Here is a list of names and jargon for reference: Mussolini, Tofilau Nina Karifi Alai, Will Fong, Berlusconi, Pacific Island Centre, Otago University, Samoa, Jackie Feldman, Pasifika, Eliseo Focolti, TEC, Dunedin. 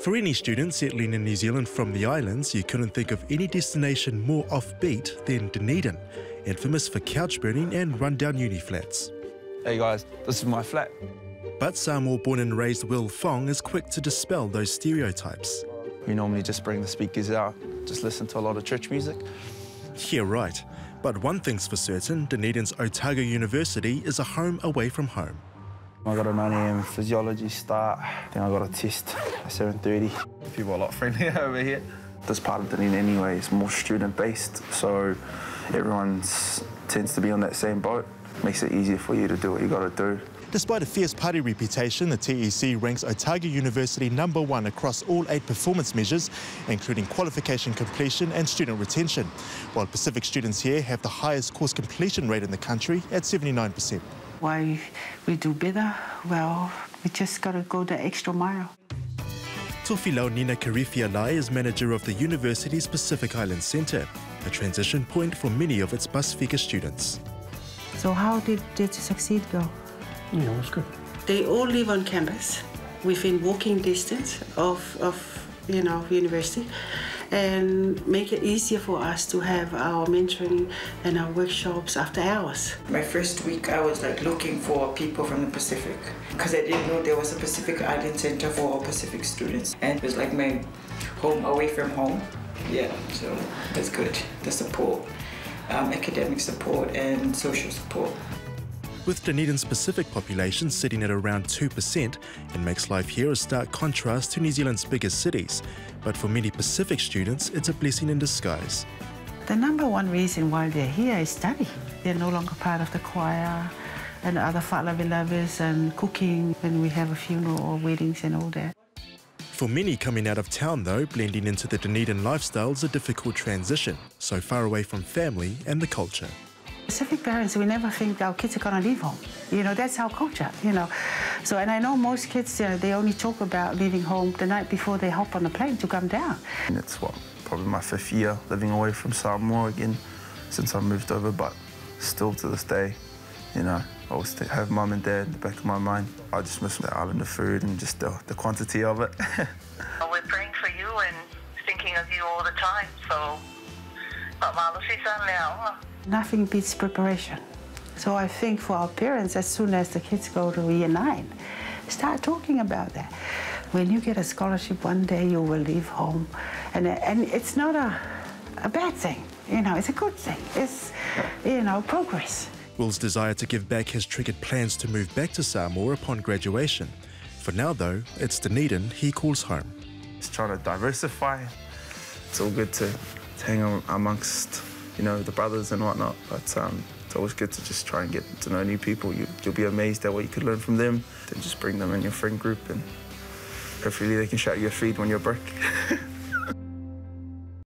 For any student settling in New Zealand from the islands, you couldn't think of any destination more offbeat than Dunedin, infamous for couch burning and rundown uni flats. Hey guys, this is my flat. But Samoa-born and raised Will Fong is quick to dispel those stereotypes. We normally just bring the speakers out, just listen to a lot of church music. Yeah, right. But one thing's for certain, Dunedin's Otago University is a home away from home. I got a 9 a.m. physiology start, then I got a test at 7:30. People are a lot friendlier over here. This part of Dunedin anyway is more student-based, so everyone tends to be on that same boat. Makes it easier for you to do what you got to do. Despite a fierce party reputation, the TEC ranks Otago University #1 across all 8 performance measures, including qualification completion and student retention, while Pacific students here have the highest course completion rate in the country at 79%. Why we do better? Well, we just got to go the extra mile. Tofilau Nina Karifi Alai is manager of the university's Pacific Island Centre, a transition point for many of its Pasifika students. So how did you succeed, girl? You know, it's good. They all live on campus within walking distance of university, and make it easier for us to have our mentoring and our workshops after hours. My first week I was like looking for people from the Pacific, because I didn't know there was a Pacific Island Centre for all Pacific students, and it was like my home away from home. Yeah, so that's good. The support, academic support and social support. With Dunedin's Pacific population sitting at around 2%, it makes life here a stark contrast to New Zealand's biggest cities. But for many Pacific students, it's a blessing in disguise. The #1 reason why they're here is study. They're no longer part of the choir and other whalavi-lavis and cooking when we have a funeral or weddings and all that. For many coming out of town, though, blending into the Dunedin lifestyle is a difficult transition, so far away from family and the culture. Pacific parents, we never think our kids are going to leave home. You know, that's our culture, you know. So, and I know most kids, they only talk about leaving home the night before they hop on the plane to come down. And it's, what, probably my 5th year living away from Samoa again since I moved over, but still to this day, you know, I always have mum and dad in the back of my mind. I just miss the island of food and just the quantity of it. Well, we're praying for you and thinking of you all the time, so... Nothing beats preparation. So I think for our parents, as soon as the kids go to year 9, start talking about that. When you get a scholarship, one day you will leave home. And it's not a bad thing, you know, it's a good thing. It's, you know, progress. Will's desire to give back has triggered plans to move back to Samoa upon graduation. For now, though, it's Dunedin he calls home. He's trying to diversify. It's all good to hang amongst, you know, the brothers and whatnot, but it's always good to just try and get to know new people. You'll be amazed at what you could learn from them. Then just bring them in your friend group and hopefully they can shout you a feed when you're broke.